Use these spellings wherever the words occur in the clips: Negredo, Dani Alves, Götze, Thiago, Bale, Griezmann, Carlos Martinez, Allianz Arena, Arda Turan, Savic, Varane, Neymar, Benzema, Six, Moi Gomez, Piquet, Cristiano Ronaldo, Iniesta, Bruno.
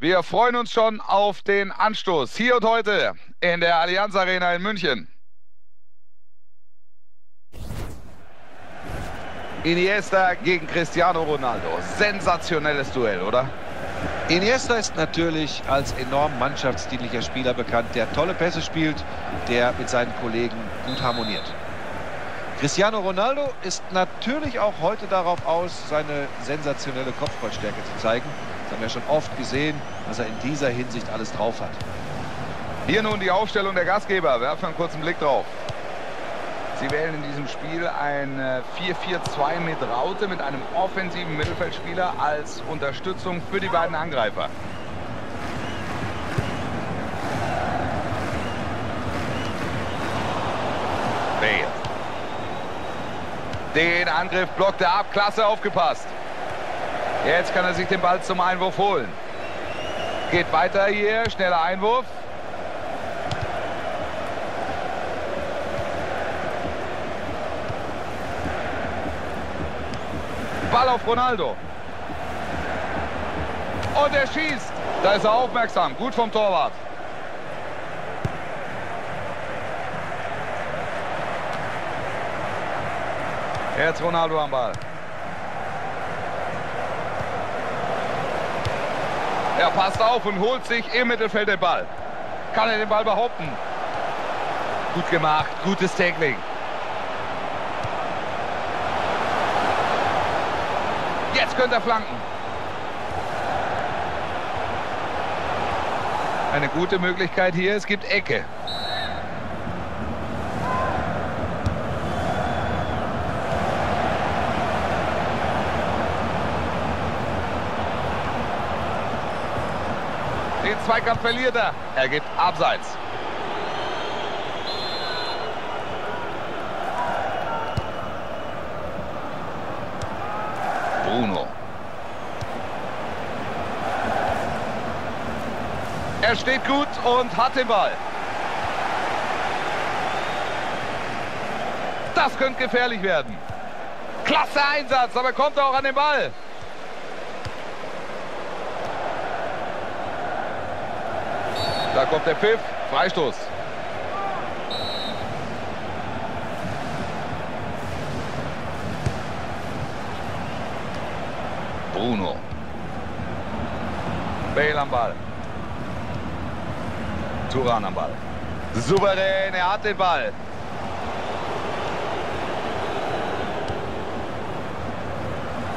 Wir freuen uns schon auf den Anstoß hier und heute in der Allianz Arena in München. Iniesta gegen Cristiano Ronaldo. Sensationelles Duell, oder? Iniesta ist natürlich als enorm mannschaftsdienlicher Spieler bekannt, der tolle Pässe spielt, der mit seinen Kollegen gut harmoniert. Cristiano Ronaldo ist natürlich auch heute darauf aus, seine sensationelle Kopfballstärke zu zeigen. Das haben wir schon oft gesehen, dass er in dieser Hinsicht alles drauf hat. Hier nun die Aufstellung der Gastgeber. Werfen einen kurzen Blick drauf. Sie wählen in diesem Spiel ein 4-4-2 mit Raute, mit einem offensiven Mittelfeldspieler als Unterstützung für die beiden Angreifer. Bale. Den Angriff blockt er ab. Klasse aufgepasst. Jetzt kann er sich den Ball zum Einwurf holen. Geht weiter hier. Schneller Einwurf. Ball auf Ronaldo. Und er schießt. Da ist er aufmerksam. Gut vom Torwart. Jetzt Ronaldo am Ball. Er passt auf und holt sich im Mittelfeld den Ball. Kann er den Ball behaupten? Gut gemacht. Gutes Tackling. Jetzt könnte er flanken. Eine gute Möglichkeit hier, es gibt Ecke. Den Zweikampf verliert er. Er gibt Abseits. Bruno. Er steht gut und hat den Ball. Das könnte gefährlich werden. Klasse Einsatz, aber kommt er auch an den Ball. Da kommt der Pfiff, Freistoß. Bruno. Bale am Ball. Turan am Ball. Souverän, er hat den Ball.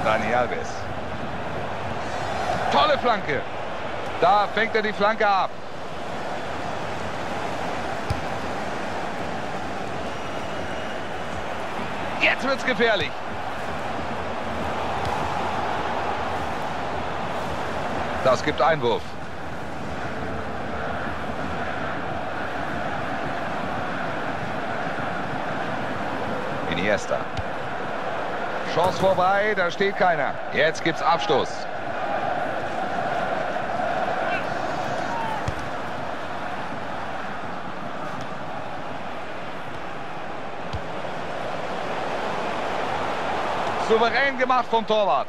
Dani Alves. Tolle Flanke. Da fängt er die Flanke ab. Jetzt wird's gefährlich. Das gibt Einwurf. Iniesta. Chance vorbei, da steht keiner. Jetzt gibt's Abstoß. Souverän gemacht vom Torwart.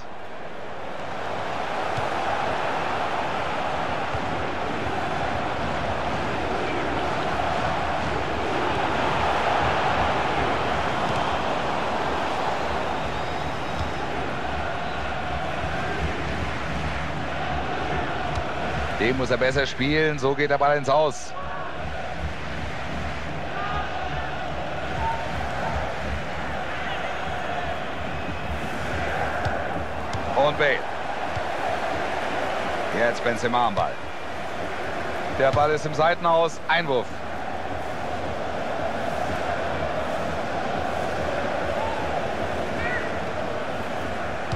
Den muss er besser spielen, so geht der Ball ins Aus. Und Bale. Jetzt Benzema am Ball. Der Ball ist im Seitenhaus, Einwurf.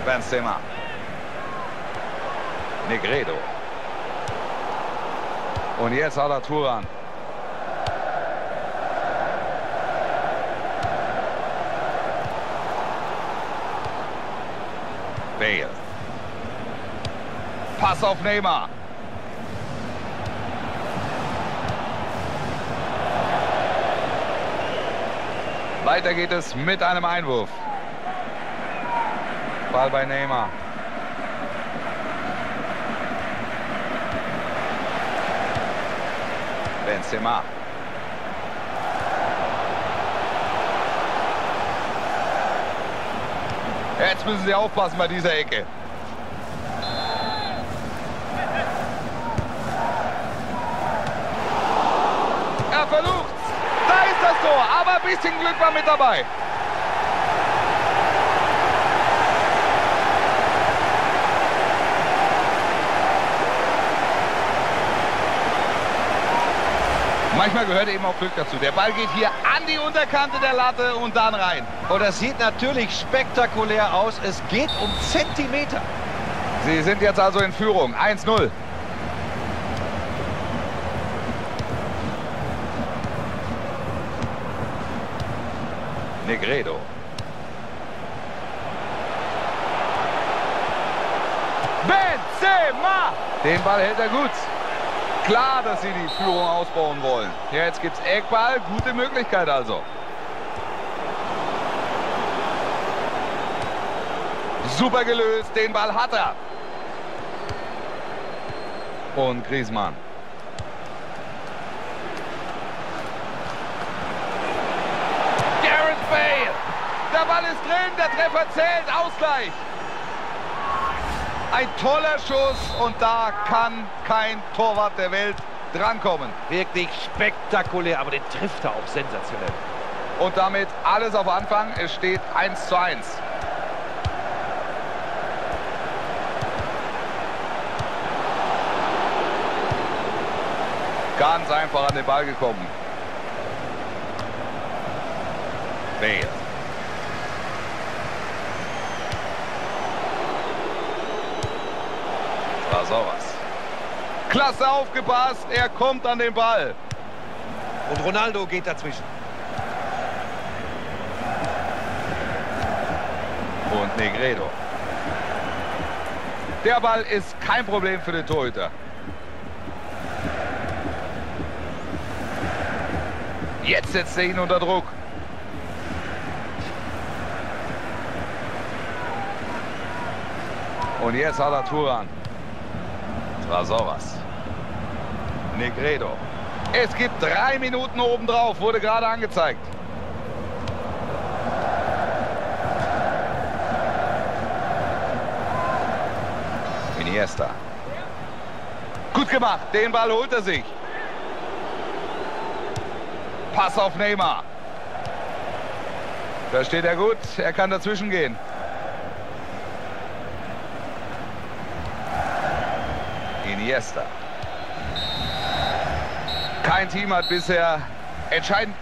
Benzema. Negredo. Und jetzt Arda Turan. Bale. Pass auf Neymar. Weiter geht es mit einem Einwurf. Ball bei Neymar. Benzema. Jetzt müssen sie aufpassen bei dieser Ecke. Er versucht's. Da ist das Tor, aber ein bisschen Glück war mit dabei. Manchmal gehört eben auch Glück dazu. Der Ball geht hier an die Unterkante der Latte und dann rein. Und das sieht natürlich spektakulär aus. Es geht um Zentimeter. Sie sind jetzt also in Führung. 1-0. Negredo. Benzema! Den Ball hält er gut. Klar, dass sie die Führung ausbauen wollen. Ja, jetzt gibt's Eckball, gute Möglichkeit also. Super gelöst, den Ball hat er. Und Griezmann. Gareth Bale. Der Ball ist drin, der Treffer zählt, Ausgleich. Ein toller Schuss und da kann kein Torwart der Welt drankommen. Wirklich spektakulär, aber den trifft er auch sensationell. Und damit alles auf Anfang. Es steht 1:1. Ganz einfach an den Ball gekommen. Bale. Sowas. Klasse aufgepasst, er kommt an den Ball. Und Ronaldo geht dazwischen. Und Negredo. Der Ball ist kein Problem für den Torhüter. Jetzt setzt er ihn unter Druck. Und jetzt Arda Turan. Sowas. Negredo. Es gibt 3 Minuten obendrauf, wurde gerade angezeigt. Iniesta. Gut gemacht, den Ball holt er sich. Pass auf Neymar. Da steht er gut, er kann dazwischen gehen. Iniesta. Kein Team hat bisher entscheidend.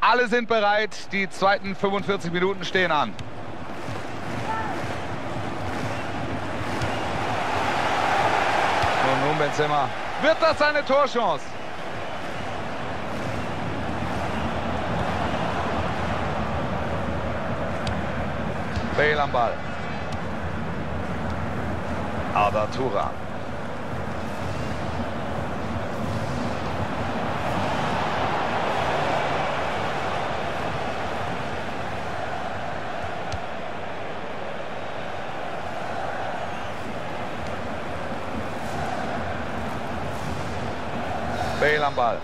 Alle sind bereit. Die zweiten 45 Minuten stehen an. Und nun Benzema. Wird das eine Torchance? Bale am Ball. Arda Turan. Bale am Ball.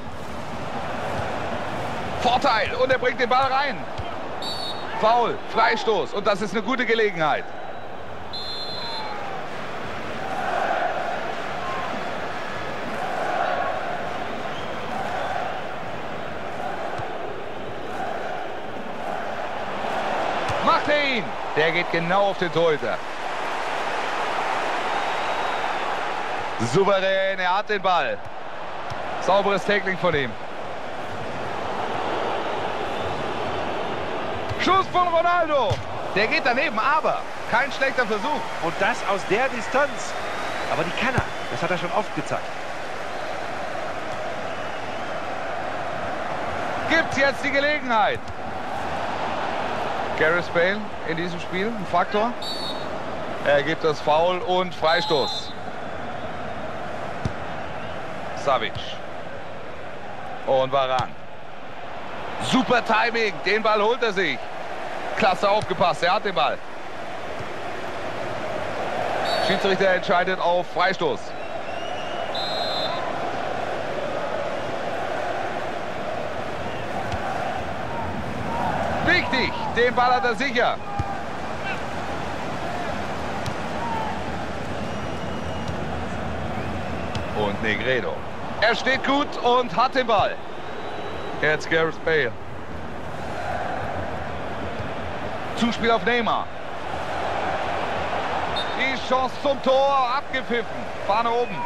Vorteil und er bringt den Ball rein. Foul, Freistoß und das ist eine gute Gelegenheit. Macht er ihn! Der geht genau auf den Torhüter. Souverän, er hat den Ball. Sauberes Tackling von ihm. Schuss von Ronaldo. Der geht daneben, aber kein schlechter Versuch. Und das aus der Distanz. Aber die kann er. Das hat er schon oft gezeigt. Gibt's jetzt die Gelegenheit. Gareth Bale in diesem Spiel ein Faktor. Er gibt das Foul und Freistoß. Savic. Und Varane. Super Timing. Den Ball holt er sich. Klasse aufgepasst, er hat den Ball. Schiedsrichter entscheidet auf Freistoß. Wichtig, den Ball hat er sicher. Und Negredo. Er steht gut und hat den Ball. Jetzt Gareth Bale. Zuspiel auf Neymar. Die Chance zum Tor, abgepfiffen. Fahne oben.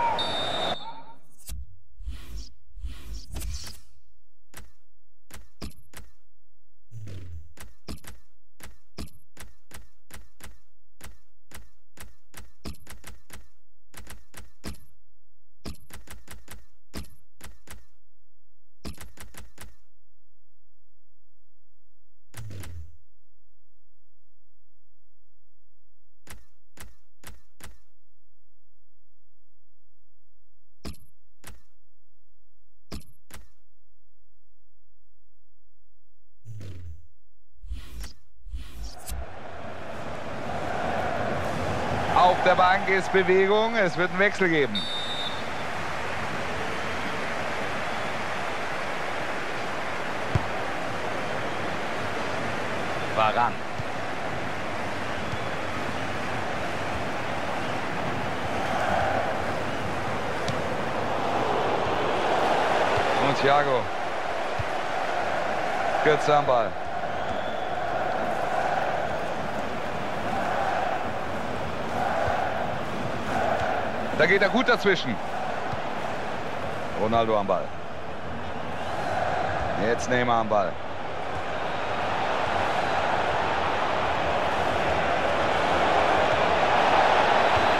Auf der Bank ist Bewegung, es wird einen Wechsel geben. Varane. Und Thiago. Götze am Ball. Da geht er gut dazwischen. Ronaldo am Ball. Jetzt Neymar am Ball.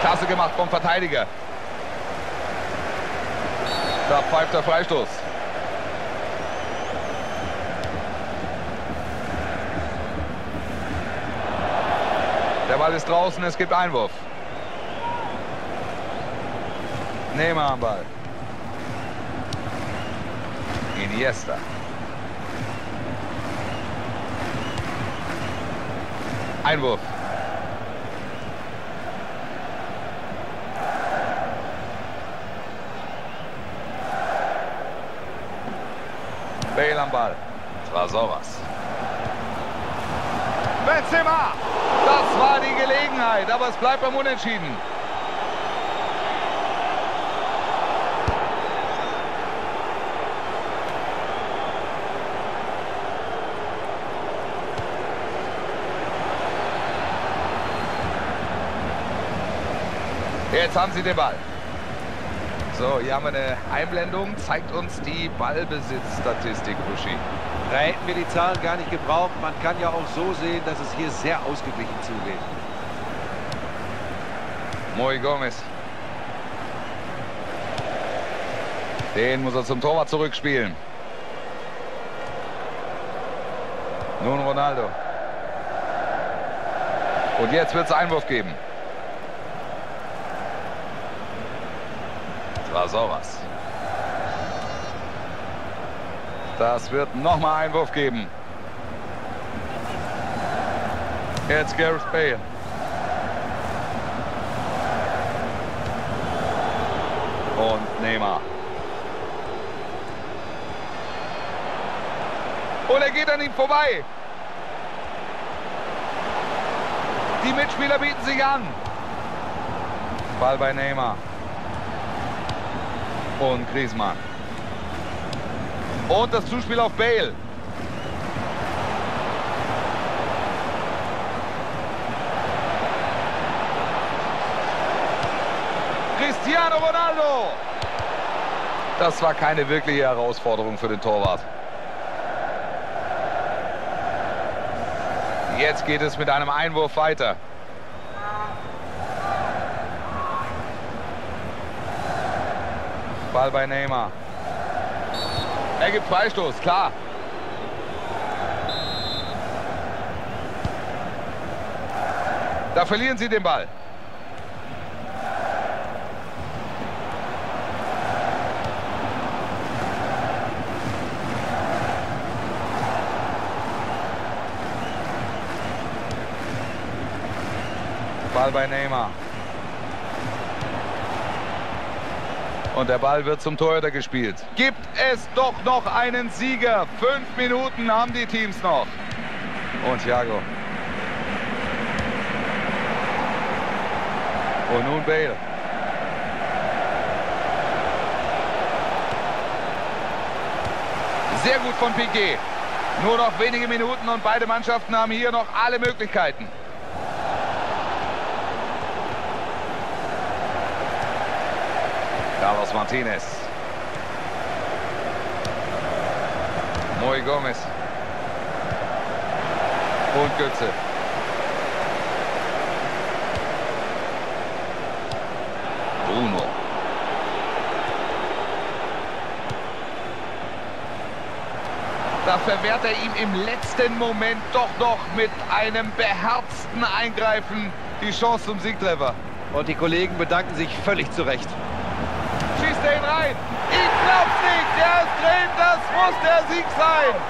Klasse gemacht vom Verteidiger. Da pfeift der Freistoß. Der Ball ist draußen, es gibt Einwurf. Neymar am Ball. Iniesta. Einwurf. Bale am Ball. Trasoras. Benzema! Das war die Gelegenheit, aber es bleibt beim Unentschieden. Jetzt haben sie den Ball. So, hier haben wir eine Einblendung. Zeigt uns die Ballbesitzstatistik, Buschi. Da hätten wir die Zahlen gar nicht gebraucht. Man kann ja auch so sehen, dass es hier sehr ausgeglichen zugeht. Moi Gomez. Den muss er zum Torwart zurückspielen. Nun Ronaldo. Und jetzt wird es Einwurf geben. Sauras. Das wird nochmal Einwurf geben. Jetzt Gareth Bale. Und Neymar. Und er geht an ihm vorbei. Die Mitspieler bieten sich an. Ball bei Neymar. Und Griezmann. Und das Zuspiel auf Bale. Cristiano Ronaldo. Das war keine wirkliche Herausforderung für den Torwart. Jetzt geht es mit einem Einwurf weiter. Ball bei Neymar. Er gibt Freistoß, klar. Da verlieren sie den Ball. Ball bei Neymar. Und der Ball wird zum Torhüter gespielt. Gibt es doch noch einen Sieger. 5 Minuten haben die Teams noch. Und Thiago. Und nun Bale. Sehr gut von Piquet. Nur noch wenige Minuten und beide Mannschaften haben hier noch alle Möglichkeiten. Carlos Martinez. Moi Gomez. Und Götze. Bruno. Da verwehrt er ihm im letzten Moment doch noch mit einem beherzten Eingreifen die Chance zum Siegtreffer. Und die Kollegen bedanken sich völlig zu Recht. Schießt er ihn rein. Ich glaub's nicht. Der ist drin. Das muss der Sieg sein.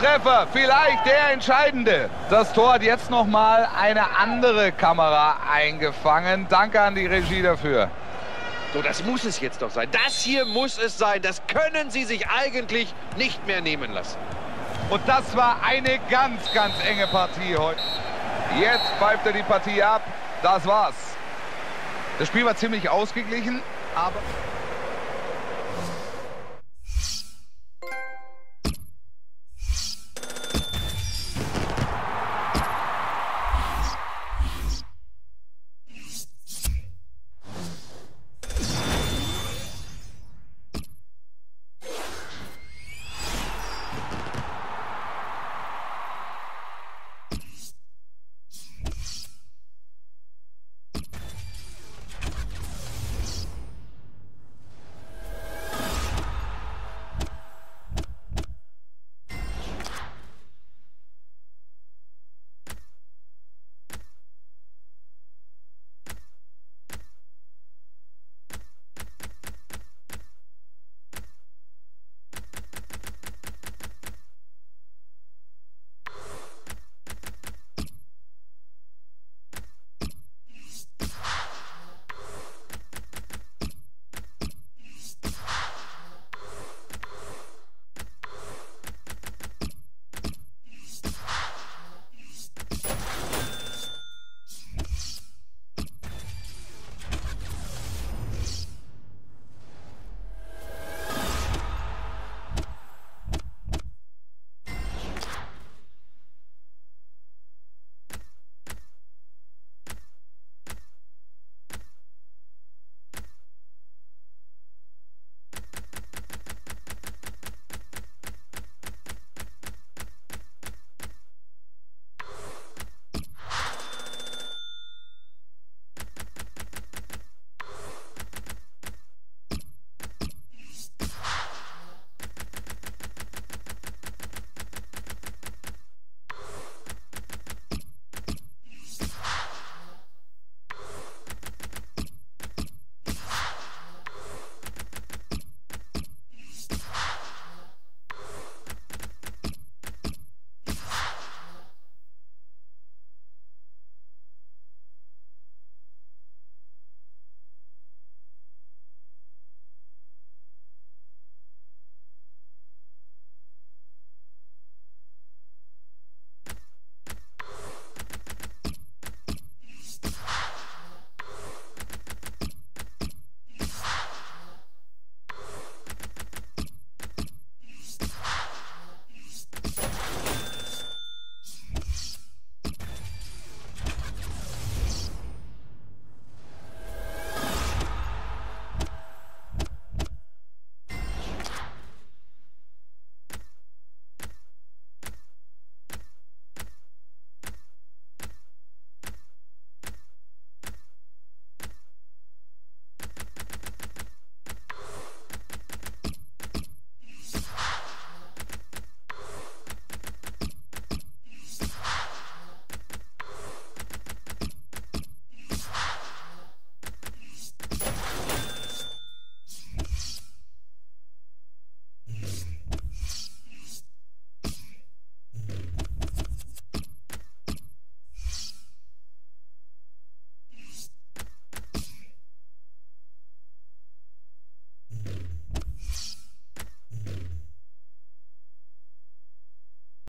Treffer, vielleicht der entscheidende. Das Tor hat jetzt nochmal eine andere Kamera eingefangen. Danke an die Regie dafür. So, das muss es jetzt doch sein. Das hier muss es sein. Das können Sie sich eigentlich nicht mehr nehmen lassen. Und das war eine ganz, ganz enge Partie heute. Jetzt pfeift er die Partie ab. Das war's. Das Spiel war ziemlich ausgeglichen, aber...